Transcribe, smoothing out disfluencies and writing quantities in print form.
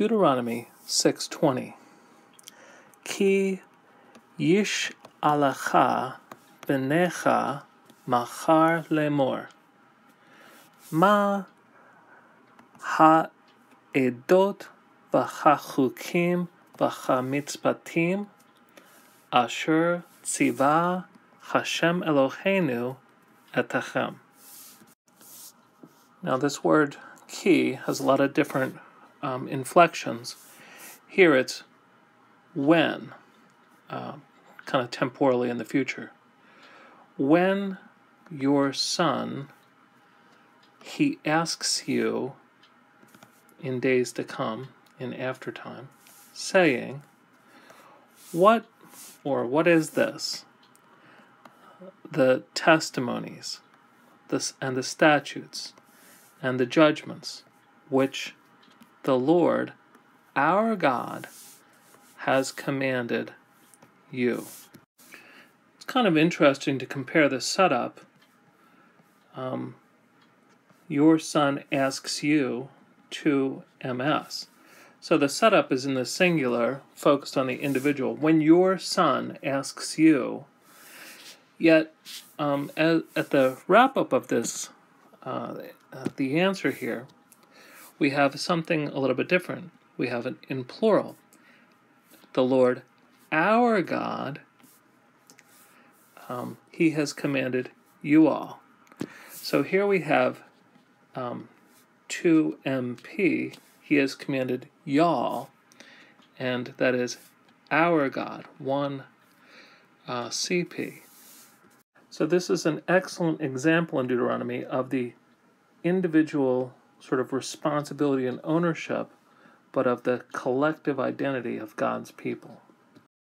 Deuteronomy 6:20. Ki yish alacha benecha machar lemor. Ma ha'edot v'chachukim v'chamitzpatim asher tzivah Hashem Eloheinu etachem. Now this word ki has a lot of different inflections. Here it's when, kind of temporally in the future. When your son, he asks you in days to come, in after time, saying, what or what is this? The testimonies, and the statutes, and the judgments, which the Lord, our God, has commanded you. It's kind of interesting to compare the setup. Your son asks you to MS. So the setup is in the singular, focused on the individual. When your son asks you, yet at the wrap-up of this, the answer here, we have something a little bit different. We have it in plural. The Lord, our God, He has commanded you all. So here we have 2MP, He has commanded y'all, and that is our God, 1CP. So this is an excellent example in Deuteronomy of the individual sort of responsibility and ownership, but of the collective identity of God's people.